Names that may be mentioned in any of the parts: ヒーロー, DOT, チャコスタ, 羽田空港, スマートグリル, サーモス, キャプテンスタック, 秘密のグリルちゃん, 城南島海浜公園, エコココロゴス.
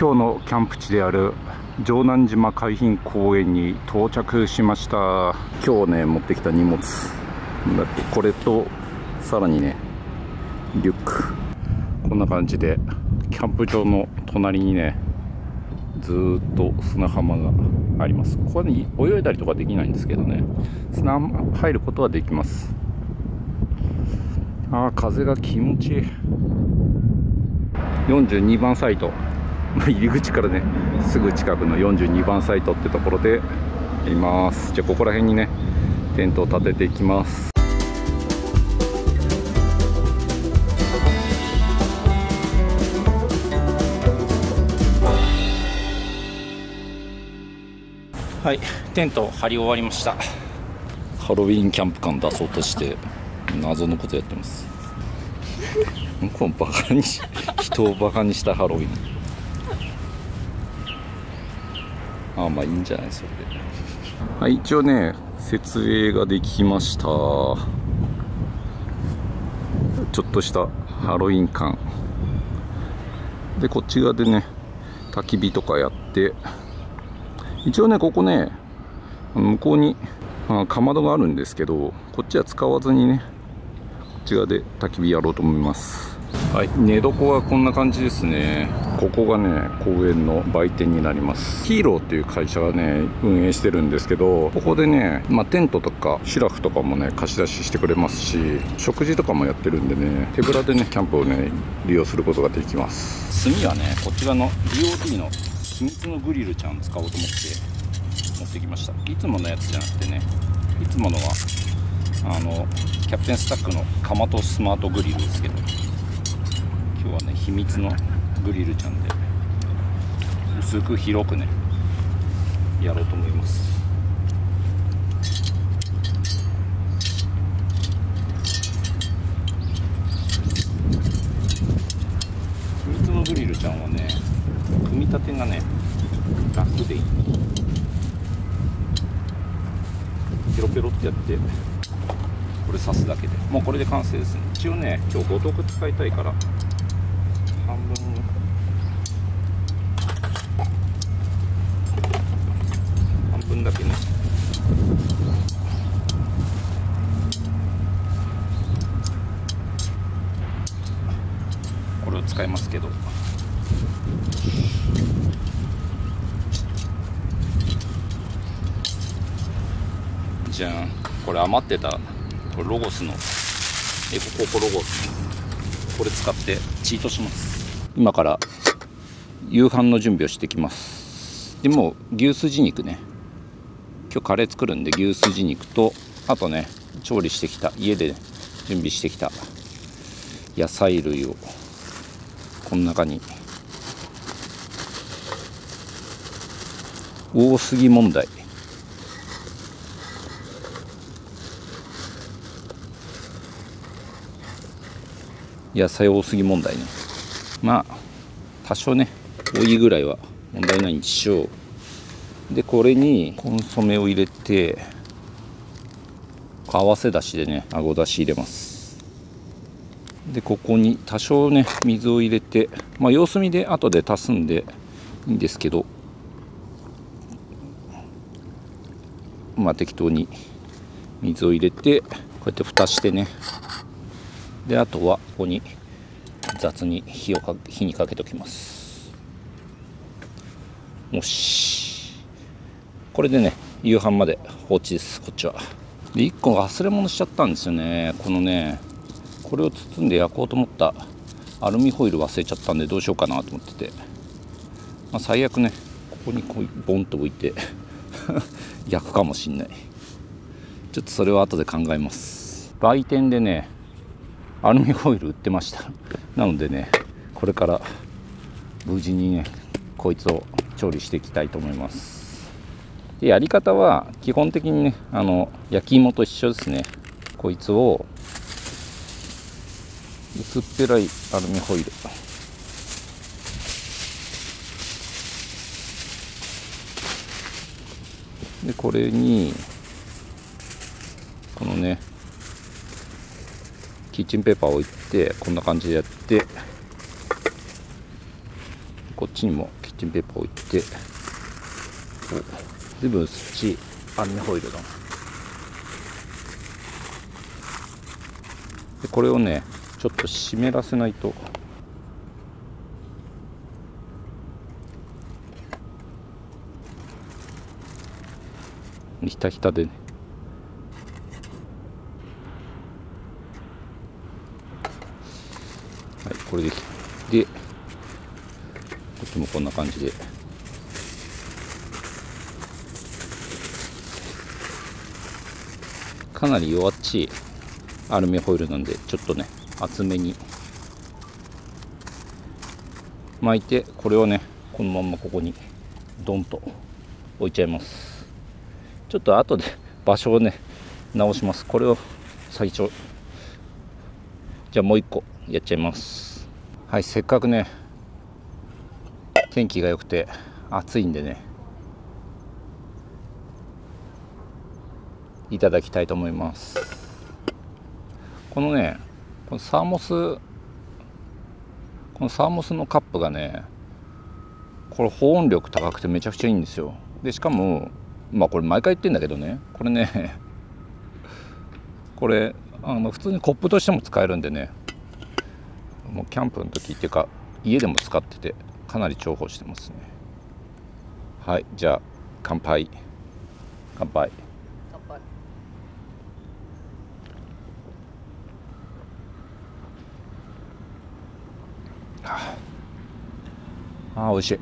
今日のキャンプ地である城南島海浜公園に到着しました。今日ね持ってきた荷物だってこれとさらにねリュック、こんな感じでキャンプ場の隣にねずーっと砂浜があります。ここに泳いだりとかできないんですけどね、砂浜入ることはできます。あー風が気持ちいい。42番サイト入り口からねすぐ近くの42番サイトってところでいます。じゃあここら辺にねテントを立てていきます。はい、テントを張り終わりました。ハロウィンキャンプ感出そうとして謎のことやってます。このバカにし人をバカにしたハロウィン。あ、まあいいんじゃないそれで。はい、一応ね設営ができました。ちょっとしたハロウィン感でこっち側でね焚き火とかやって、一応ねここね向こうにかまどがあるんですけど、こっちは使わずにねこっち側で焚き火やろうと思います。はい、寝床はこんな感じですね。ここがね公園の売店になります。ヒーローっていう会社がね運営してるんですけど、ここでね、テントとかシラフとかもね貸し出ししてくれますし、食事とかもやってるんでね手ぶらでねキャンプをね利用することができます。炭はねこちらの DOT の秘密のグリルちゃん使おうと思って持ってきました。いつものやつじゃなくてね、いつものはキャプテンスタックの釜とスマートグリルですけど、今日はね秘密のグリルちゃんで薄く広くねやろうと思います。秘密のグリルちゃんはね組み立てがね楽でいい。ペロペロってやってこれ刺すだけでもうこれで完成ですね。一応ね今日5徳使いたいから半分だけねこれを使いますけど、じゃんこれ余ってたこれロゴスのエコココロゴスこれ使ってチートします。今から夕飯の準備をしてきます。でも牛すじ肉ね、今日カレー作るんで牛すじ肉と、あとね調理してきた家で、ね、準備してきた野菜類をこの中に。多すぎ問題、野菜多すぎ問題ね。まあ多少ね多いぐらいは問題ないんでしょう。でこれにコンソメを入れて合わせだしでねあごだし入れます。でここに多少ね水を入れて、様子見で後で足すんでいいんですけど、適当に水を入れてこうやって蓋してね、であとはここに雑に火にかけておきます。よし、これでね夕飯まで放置です。こっちはで1個忘れ物しちゃったんですよね。このねこれを包んで焼こうと思ったアルミホイル忘れちゃったんでどうしようかなと思ってて、最悪ねここにこうボンと置いて焼くかもしんない。ちょっとそれは後で考えます。売店でねアルミホイル売ってました。なのでねこれから無事にねこいつを調理していきたいと思います。でやり方は基本的にね焼き芋と一緒ですね。こいつを薄っぺらいアルミホイルでこれにこのねキッチンペーパーを置いてこんな感じでやって、こっちにもキッッチンペーパー置いて、随分薄いアルミホイルだな。でこれをねちょっと湿らせないと。ひたひたでね。はい、これできて、こっちもこんな感じで。かなり弱っちいアルミホイルなんで、ちょっとね厚めに巻いて、これをねこのまんまここにドンと置いちゃいます。ちょっと後で場所をね直します。これを最初じゃあもう一個やっちゃいます。はい、せっかくね天気が良くて暑いんでねいただきたいと思います。このねこのサーモスのカップがねこれ保温力高くてめちゃくちゃいいんですよ。でしかもまあこれ毎回言ってんだけどね、これねこれ普通にコップとしても使えるんでね、もうキャンプの時っていうか家でも使っててかなり重宝してますね。はい、じゃあ乾杯。乾杯。乾杯。ああ美味しい。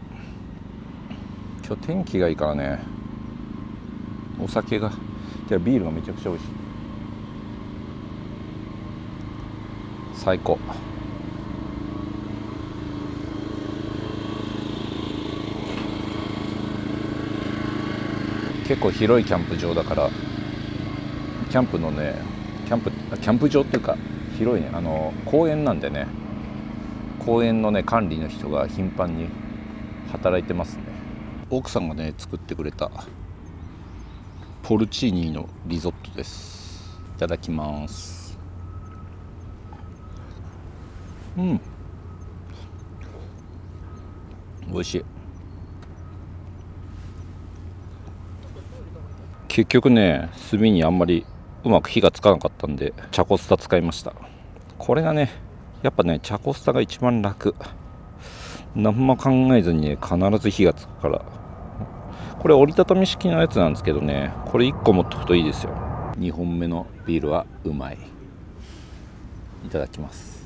今日天気がいいからねお酒が、じゃあビールがめちゃくちゃ美味しい。最高。結構広いキャンプ場だからキャンプのねキャンプ場っていうか広いね公園なんでね、公園のね管理の人が頻繁に働いてますね。奥さんがね作ってくれたポルチーニのリゾットです。いただきます。うん。美味しい。結局ね、炭にあんまりうまく火がつかなかったんで、チャコスタ使いました。これがね、やっぱね、チャコスタが一番楽。何も考えずにね、必ず火がつくから。これ折りたたみ式のやつなんですけどね、これ1個持っとくといいですよ。2本目のビールはうまい。いただきます。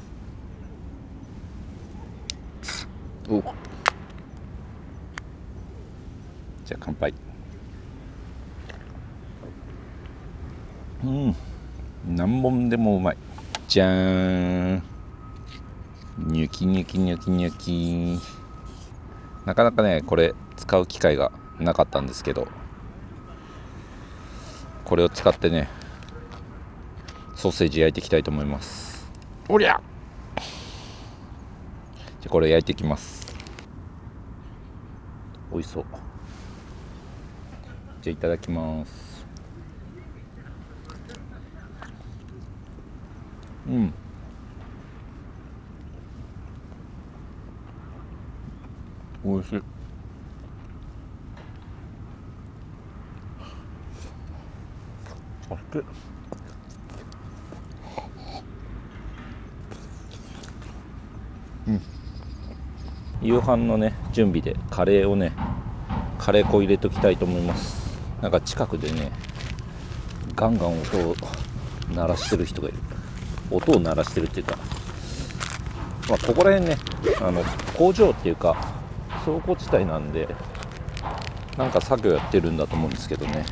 お、じゃあ乾杯。うん、何本でもうまい。じゃーん、ニュキニュキニュキニュキ。なかなかねこれ使う機会がなかったんですけど、これを使ってねソーセージ焼いていきたいと思います。おりゃ。じゃあこれ焼いていきます。美味しそう。じゃあいただきます。うん、美味しい。うん、夕飯のね準備でカレーをねカレー粉入れときたいと思います。なんか近くでねガンガン音を鳴らしてる人がいる。音を鳴らしてるっていうか、まあ、ここら辺ね工場っていうか倉庫地帯なんでなんか作業やってるんだと思うんですけどね。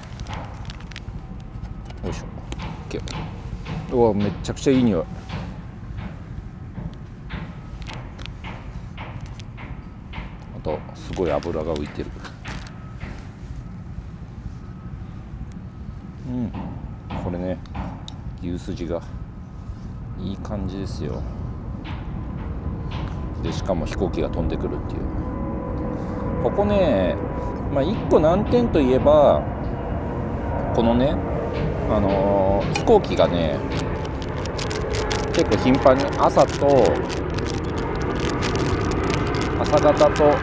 よいしょ。うわ、めちゃくちゃいい匂い。あとすごい油が浮いてる。うん、これね牛すじがいい感じですよ。でしかも飛行機が飛んでくるっていう。ここね、まあ1個難点といえばこのね飛行機がね結構頻繁に朝方と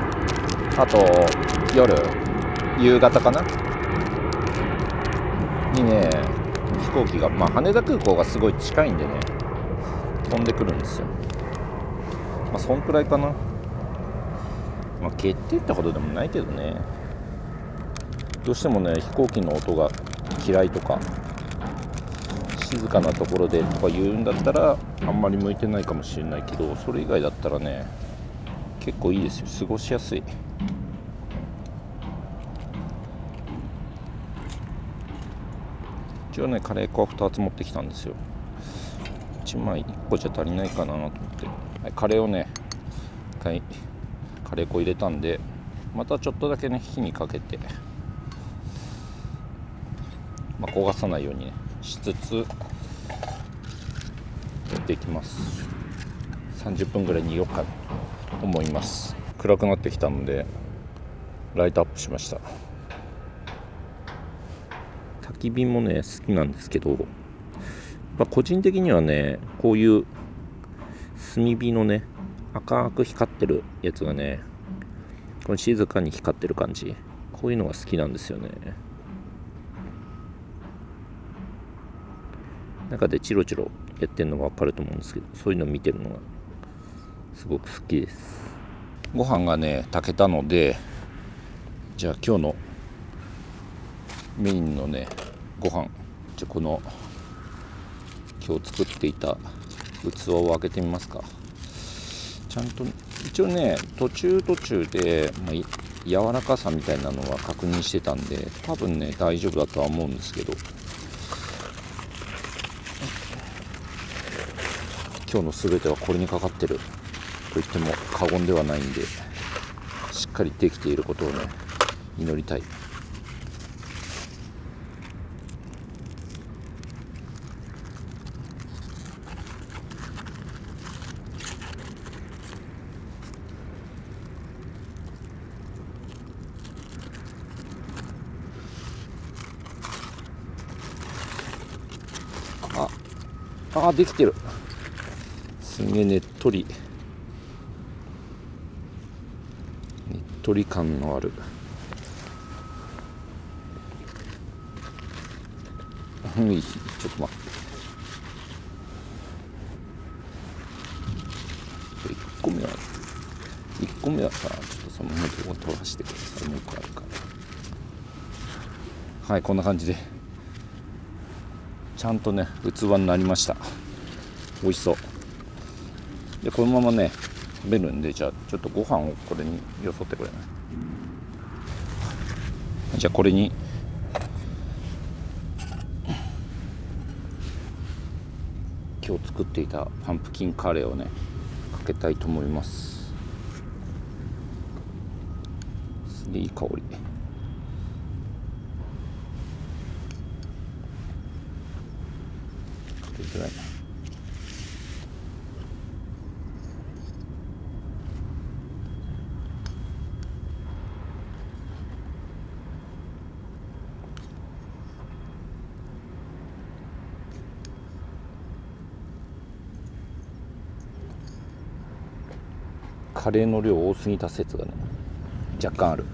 あと夜夕方かなにね、飛行機が、まあ、羽田空港がすごい近いんでね、飛んでくるんですよ。まあそんくらいかな。まあ決定ってことでもないけどね、どうしてもね飛行機の音が嫌いとか静かなところでとか言うんだったらあんまり向いてないかもしれないけど、それ以外だったらね結構いいですよ、過ごしやすい。一応ねカレー粉は2つ持ってきたんですよ。1枚1個じゃ足りないかなと思って、はい、カレーをね1回カレー粉入れたんで、またちょっとだけね火にかけて、まあ、焦がさないようにねしつつやっていきます。30分ぐらいによっかと思います。暗くなってきたのでライトアップしました。焚き火もね好きなんですけど、まあ、個人的にはねこういう炭火のね赤く光ってるやつがね、この静かに光ってる感じ、こういうのが好きなんですよね。中でチロチロやってるのが分かると思うんですけど、そういうのを見てるのがすごく好きです。ご飯がね炊けたので、じゃあ今日のメインのねご飯、じゃあこの今日作っていた器を開けてみますか。ちゃんと一応ね途中で、まあ、柔らかさみたいなのは確認してたんで多分ね大丈夫だとは思うんですけど、今日のすべてはこれにかかってると言っても過言ではないんで、しっかりできていることをね祈りたい。ああできてる。すげえねっとり感のあるちょっと待って、1個目はさ、ちょっとその辺を取らせてください。もう1個あるから、はい、こんな感じでちゃんとね器になりました。美味しそう。でこのままね食べるんで、じゃあちょっとご飯をこれによそってくれない？じゃあこれに今日作っていたパンプキンカレーをねかけたいと思います。すげえいい香り。かけづらいな。カレーの量多すぎた説がね若干ある。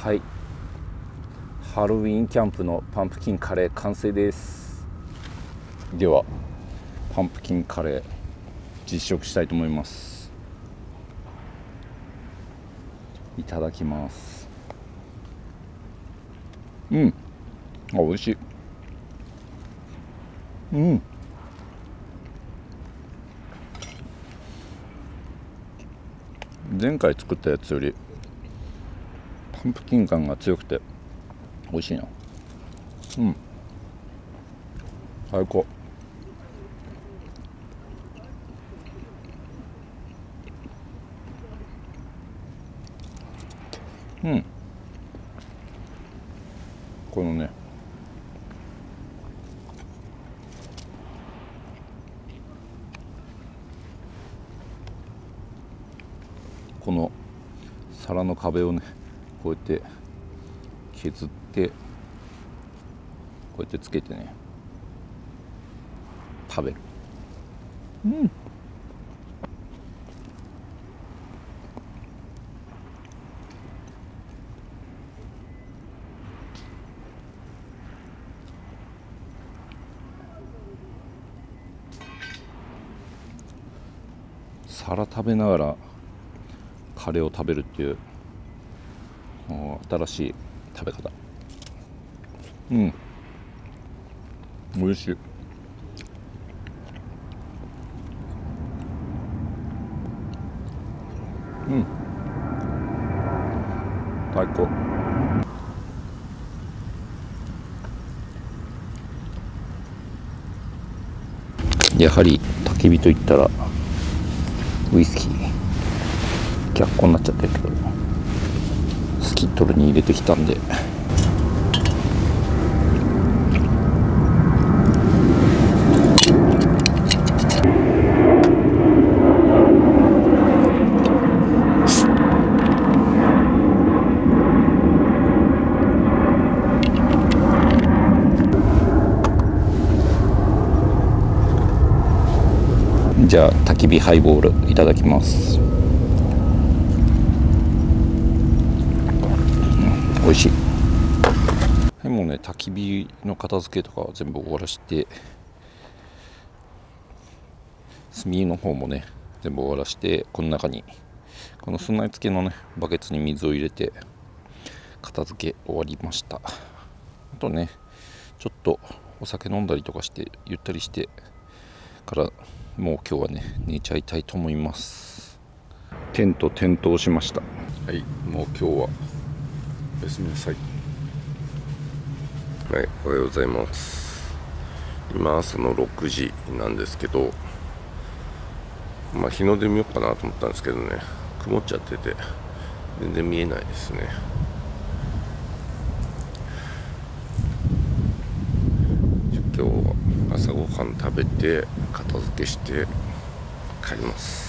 はい、ハロウィンキャンプのパンプキンカレー完成です。ではパンプキンカレー実食したいと思います。いただきます。あ、美味しい。前回作ったやつよりパンプキン感が強くて美味しいな。最高。このねこの皿の壁をねこうやって削ってこうやってつけてね食べる。皿食べながらカレーを食べるっていう新しい食べ方。美味しい。最高。やはり焚き火といったらウイスキー、逆光になっちゃってるけどスキットルに入れてきたんで、じゃあ焚き火ハイボールいただきます。美味しい。もうね、焚き火の片付けとか全部終わらして、炭の方もね全部終わらして、この中にこの備え付けのねバケツに水を入れて片付け終わりました。あとねちょっとお酒飲んだりとかしてゆったりしてからもう今日はね寝ちゃいたいと思います。テント点灯しました。はい、もう今日はおやすみなさい。はい、おはようございます。今朝の6時なんですけど、まあ日の出見ようかなと思ったんですけどね、曇っちゃってて全然見えないですね。今日は朝ごはん食べて片付けして帰ります。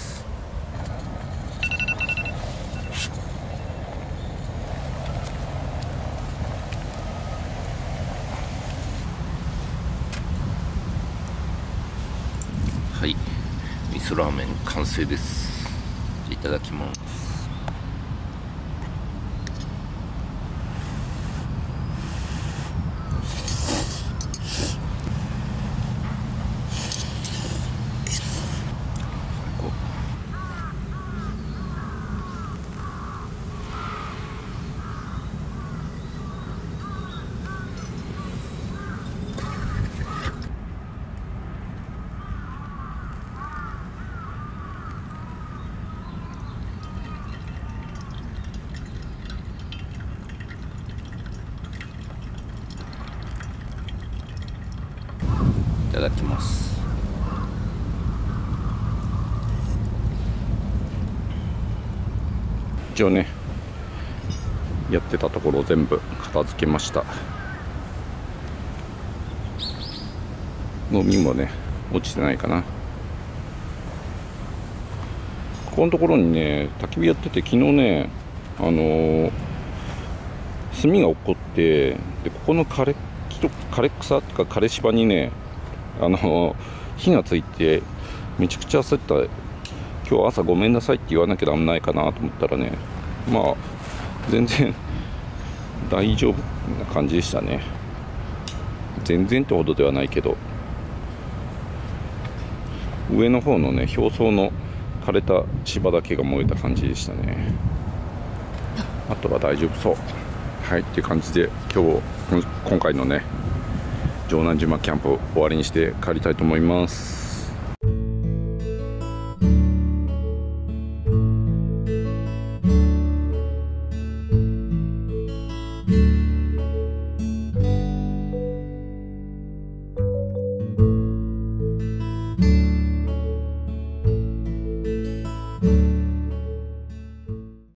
はい、味噌ラーメン完成です。いただきます。最高。いただきます。一応ねやってたところを全部片付けました。ゴミもね落ちてないかな。ここのところにね焚き火やってて、昨日ね炭が落っこって、でここの枯れ草っていうか枯れ芝にね火がついてめちゃくちゃ焦った。今日朝ごめんなさいって言わなきゃなんないかなと思ったらね、まあ全然大丈夫な感じでしたね。全然ってほどではないけど、上の方のね表層の枯れた芝だけが燃えた感じでしたね。あとは大丈夫そう。はい、っていう感じで今回のね城南島キャンプを終わりにして帰りたいと思います。